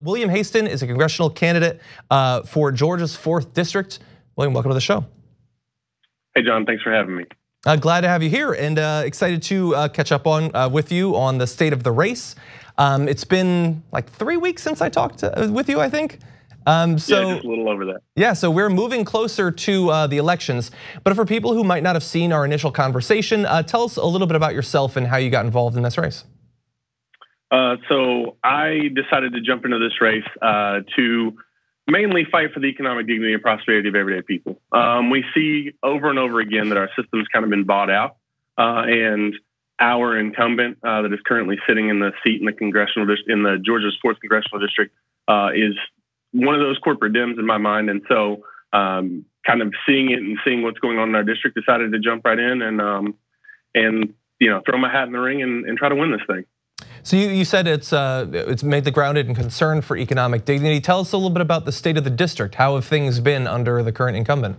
William Haston is a congressional candidate for Georgia's 4th district. William, welcome to the show. Hey, John, thanks for having me. Glad to have you here, and excited to catch up on with you on the state of the race. It's been like 3 weeks since I talked with you, I think. Yeah, just a little over that. Yeah, so we're moving closer to the elections. But for people who might not have seen our initial conversation, tell us a little bit about yourself and how you got involved in this race. So I decided to jump into this race to mainly fight for the economic dignity and prosperity of everyday people. We see over and over again that our system's kind of been bought out, and our incumbent that is currently sitting in the seat in the congressional district, in the Georgia's 4th congressional district, is one of those corporate Dems in my mind. And so, kind of seeing it and seeing what's going on in our district, decided to jump right in and you know, throw my hat in the ring and try to win this thing. So you said it's made the grounded in concern for economic dignity. Tell us a little bit about the state of the district. How have things been under the current incumbent?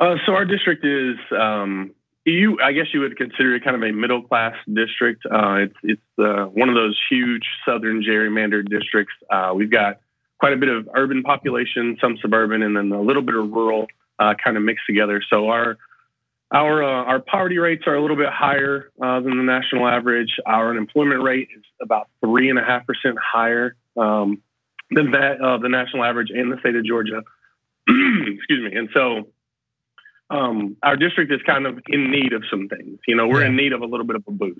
So our district is, I guess you would consider it kind of a middle class district. It's one of those huge southern gerrymandered districts. We've got quite a bit of urban population, some suburban, and then a little bit of rural kind of mixed together. So our poverty rates are a little bit higher than the national average. Our unemployment rate is about 3.5% higher than that of the national average in the state of Georgia. Excuse me. And so our district is kind of in need of some things. You know, we're in need of a little bit of a boost.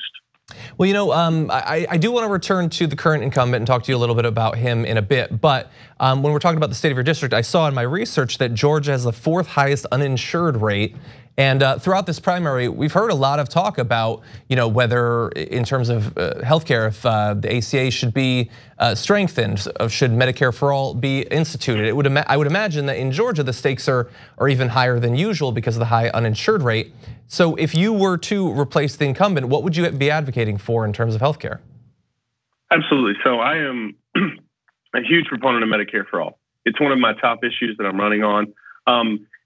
Well, you know, I do want to return to the current incumbent and talk to you a little bit about him in a bit. But when we're talking about the state of your district, I saw in my research that Georgia has the 4th highest uninsured rate. And throughout this primary, we've heard a lot of talk about, you know, whether in terms of healthcare, if the ACA should be strengthened, should Medicare for All be instituted? It would I would imagine that in Georgia the stakes are even higher than usual because of the high uninsured rate. So if you were to replace the incumbent, what would you be advocating for in terms of healthcare? Absolutely. So I am a huge proponent of Medicare for All. It's one of my top issues that I'm running on.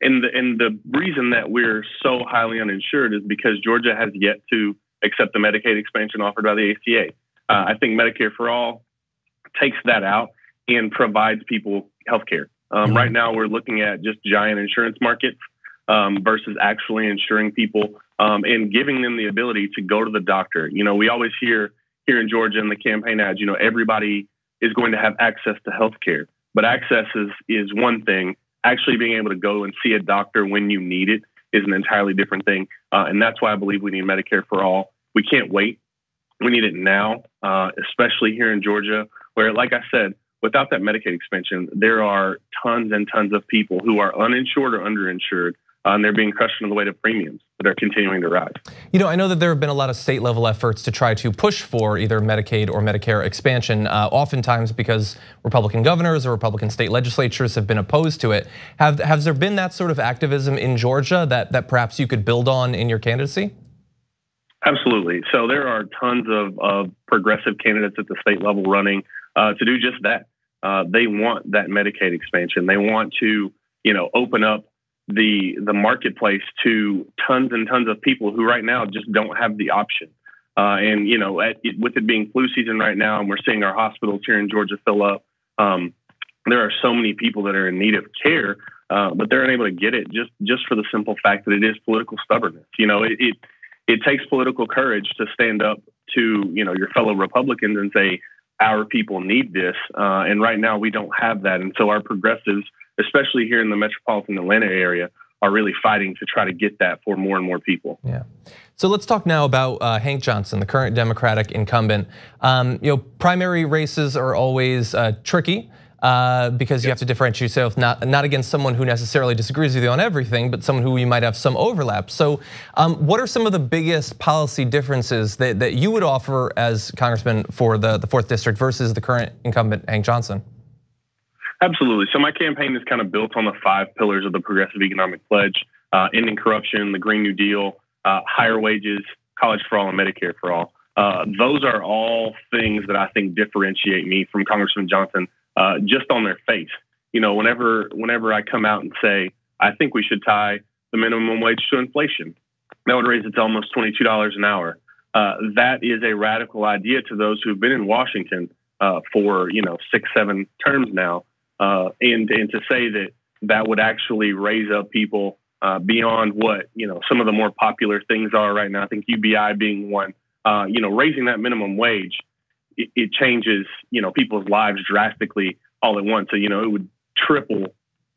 And the reason that we're so highly uninsured is because Georgia has yet to accept the Medicaid expansion offered by the ACA. I think Medicare for All takes that out and provides people health care. Right now, we're looking at just giant insurance markets versus actually insuring people and giving them the ability to go to the doctor. You know, we always hear here in Georgia in the campaign ads, you know, everybody is going to have access to health care, but access is one thing. Actually being able to go and see a doctor when you need it is an entirely different thing. And that's why I believe we need Medicare for All. We can't wait. We need it now, especially here in Georgia, where, like I said, without that Medicaid expansion, there are tons and tons of people who are uninsured or underinsured, and they're being crushed on the weight of premiums that are continuing to rise. You know, I know that there have been a lot of state level efforts to try to push for either Medicaid or Medicare expansion, oftentimes because Republican governors or Republican state legislatures have been opposed to it. Has there been that sort of activism in Georgia that perhaps you could build on in your candidacy? Absolutely. So there are tons of progressive candidates at the state level running to do just that. They want that Medicaid expansion. They want to, you know, open up the marketplace to tons and tons of people who right now just don't have the option. And you know, with it being flu season right now, and we're seeing our hospitals here in Georgia fill up, there are so many people that are in need of care, but they're unable to get it just for the simple fact that it is political stubbornness. You know, it takes political courage to stand up to, you know, your fellow Republicans and say, our people need this, and right now we don't have that. And so our progressives, especially here in the metropolitan Atlanta area, are really fighting to try to get that for more and more people. Yeah. So let's talk now about Hank Johnson, the current Democratic incumbent. You know, primary races are always tricky because you have to differentiate yourself not against someone who necessarily disagrees with you on everything, but someone who you might have some overlap. So what are some of the biggest policy differences that you would offer as congressman for the 4th district versus the current incumbent, Hank Johnson? Absolutely. So my campaign is kind of built on the 5 pillars of the Progressive Economic Pledge: ending corruption, the Green New Deal, higher wages, college for all, and Medicare for all. Those are all things that I think differentiate me from Congressman Johnson just on their face. You know, whenever I come out and say, I think we should tie the minimum wage to inflation, that would raise it to almost $22 an hour. That is a radical idea to those who've been in Washington. for, you know, 6-7 terms now. And to say that that would actually raise up people beyond what, you know, some of the more popular things are right now. I think UBI being one, you know, raising that minimum wage, it changes, you know, people's lives drastically all at once. So, you know, it would triple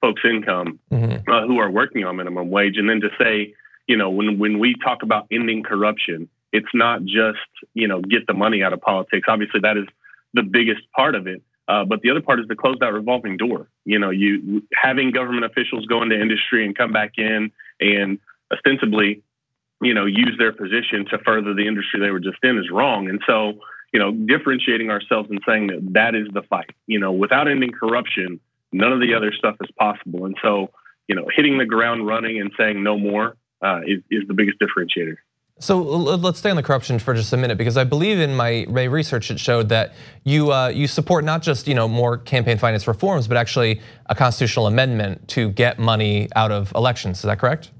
folks' income who are working on minimum wage. And then to say, you know, when we talk about ending corruption, it's not just, you know, get the money out of politics. Obviously, that is the biggest part of it. But the other part is to close that revolving door. You know, you having government officials go into industry and come back in and ostensibly, you know, use their position to further the industry they were just in is wrong. And so, you know, differentiating ourselves and saying that that is the fight. You know, without ending corruption, none of the other stuff is possible. And so, you know, hitting the ground running and saying no more is the biggest differentiator. So let's stay on the corruption for just a minute, because I believe in my research it showed that you support not just, you know, more campaign finance reforms, but actually a constitutional amendment to get money out of elections. Is that correct?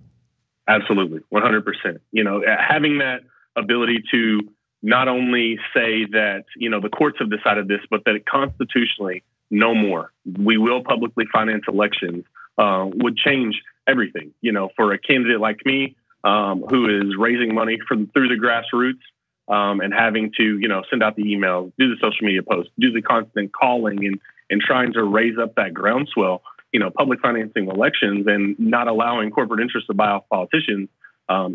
Absolutely, 100%. You know, having that ability to not only say that, you know, the courts have decided this, but that it constitutionally, no more. We will publicly finance elections would change everything. You know, for a candidate like me, who is raising money through the grassroots and having to, you know, send out the emails, do the social media posts, do the constant calling and trying to raise up that groundswell, you know, public financing elections and not allowing corporate interests to buy off politicians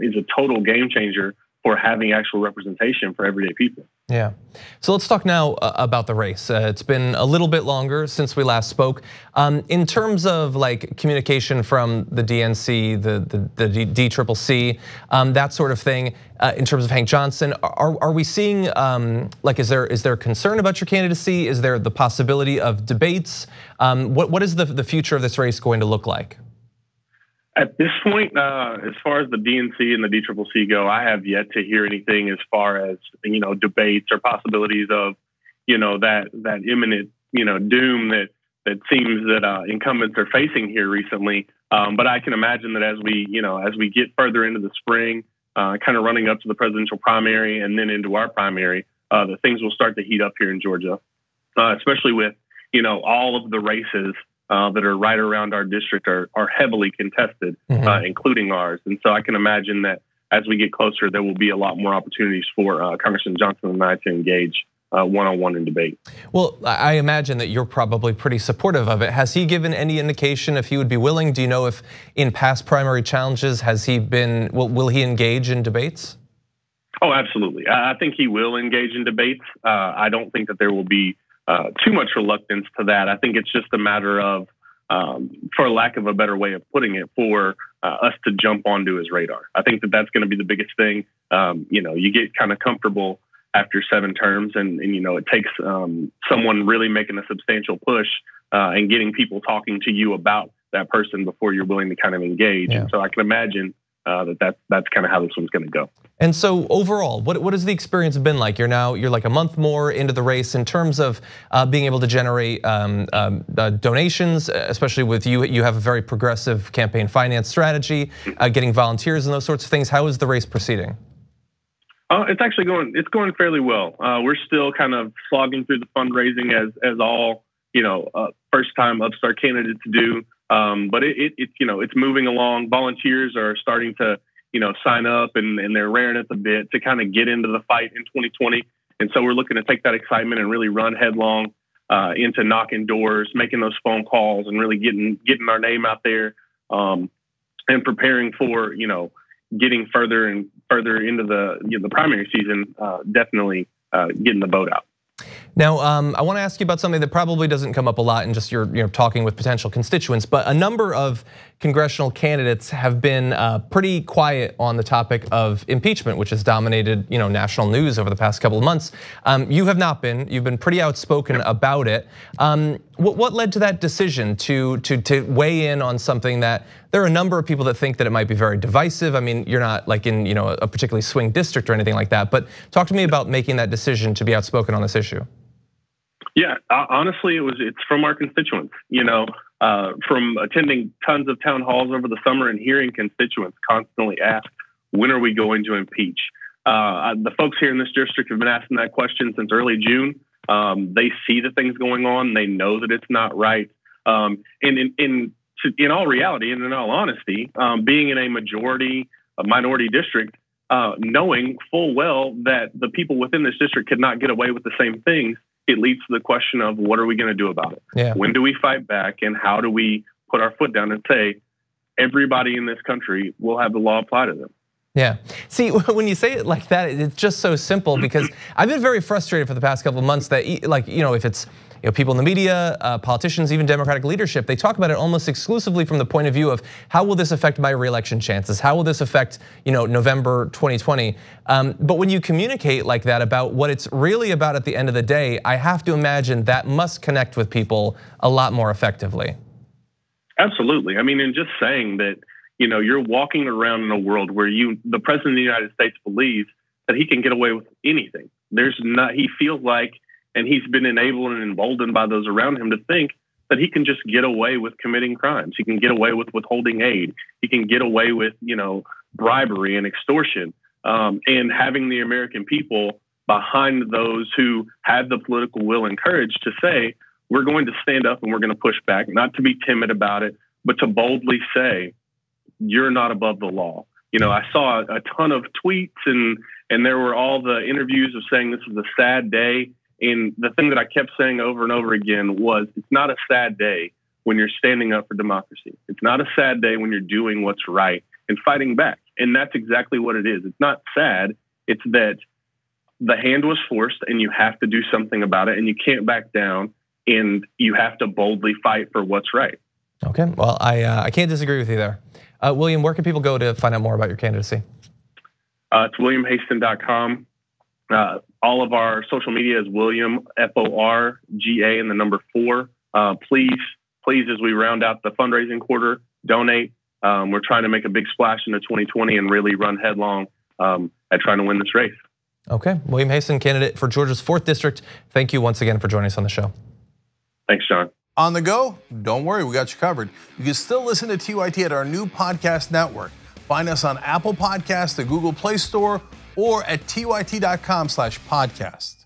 is a total game changer for having actual representation for everyday people. Yeah, so let's talk now about the race. It's been a little bit longer since we last spoke. In terms of like communication from the DNC, the DCCC, that sort of thing, in terms of Hank Johnson, are we seeing, like is there concern about your candidacy? Is there the possibility of debates? What is the future of this race going to look like? At this point, as far as the DNC and the DCCC go, I have yet to hear anything as far as, you know, debates or possibilities of, you know, that imminent, you know, doom that seems that incumbents are facing here recently. But I can imagine that as we, you know, as we get further into the spring, kind of running up to the presidential primary and then into our primary, that things will start to heat up here in Georgia, especially with, you know, all of the races that are right around our district are heavily contested, including ours. And so I can imagine that as we get closer, there will be a lot more opportunities for Congressman Johnson and I to engage one-on-one in debate. Well, I imagine that you're probably pretty supportive of it. Has he given any indication if he would be willing? Do you know if in past primary challenges, has he been, will he engage in debates? Oh, absolutely. I think he will engage in debates. I don't think that there will be too much reluctance to that. I think it's just a matter of, for lack of a better way of putting it, for us to jump onto his radar. I think that that's going to be the biggest thing. You know, you get kind of comfortable after 7 terms, and you know, it takes someone really making a substantial push and getting people talking to you about that person before you're willing to kind of engage. Yeah. And so I can imagine that's kind of how this one's going to go. And so overall, what has the experience been like? You're like a month more into the race in terms of being able to generate donations, especially with you have a very progressive campaign finance strategy, getting volunteers and those sorts of things. How is the race proceeding? It's actually going fairly well. We're still kind of slogging through the fundraising as all, you know, first time upstart candidates do. But it's you know, it's moving along. Volunteers are starting to, you know, sign up and they're raring at the bit to kind of get into the fight in 2020. And so we're looking to take that excitement and really run headlong into knocking doors, making those phone calls and really getting our name out there and preparing for, you know, getting further and further into the, you know, the primary season, definitely getting the vote out. Now, I want to ask you about something that probably doesn't come up a lot in just your talking with potential constituents, but a number of congressional candidates have been pretty quiet on the topic of impeachment, which has dominated, you know, national news over the past couple of months. You have not been. You've been pretty outspoken about it. What led to that decision to weigh in on something that there are a number of people that think that it might be very divisive? I mean, you're not like in, you know, a particularly swing district or anything like that, but talk to me about making that decision to be outspoken on this issue. Yeah, honestly, it's from our constituents, you know, from attending tons of town halls over the summer and hearing constituents constantly ask, when are we going to impeach? The folks here in this district have been asking that question since early June. They see the things going on. They know that it's not right. And in all reality and in all honesty, being in a minority district, knowing full well that the people within this district could not get away with the same things, it leads to the question of what are we going to do about it? Yeah. When do we fight back, and how do we put our foot down and say everybody in this country will have the law apply to them? Yeah. See, when you say it like that, it's just so simple, because I've been very frustrated for the past couple of months that, like, you know, if it's, you know, people in the media, politicians, even Democratic leadership, they talk about it almost exclusively from the point of view of how will this affect my reelection chances? How will this affect, you know, November 2020? But when you communicate like that about what it's really about at the end of the day, I have to imagine that must connect with people a lot more effectively. Absolutely. I mean, and just saying that, you know, you're walking around in a world where the president of the United States believes that he can get away with anything. He feels like, and he's been enabled and emboldened by those around him to think that he can just get away with committing crimes. He can get away with withholding aid. He can get away with, you know, bribery and extortion, and having the American people behind those who have the political will and courage to say, we're going to stand up and we're going to push back, not to be timid about it, but to boldly say, you're not above the law. You know, I saw a ton of tweets and there were all the interviews of saying this is a sad day. And the thing that I kept saying over and over again was, it's not a sad day when you're standing up for democracy. It's not a sad day when you're doing what's right and fighting back. And that's exactly what it is. It's not sad. It's that the hand was forced and you have to do something about it, and you can't back down, and you have to boldly fight for what's right. Okay, well, I can't disagree with you there. William, where can people go to find out more about your candidacy? It's WilliamHaston.com. All of our social media is William, F-O-R-G-A, and the number 4. Please, as we round out the fundraising quarter, donate. We're trying to make a big splash into 2020 and really run headlong at trying to win this race. Okay, William Haston, candidate for Georgia's 4th District. Thank you once again for joining us on the show. Thanks, John. On the go? Don't worry, we got you covered. You can still listen to TYT at our new podcast network. Find us on Apple Podcasts, the Google Play Store, or at tyt.com/podcast.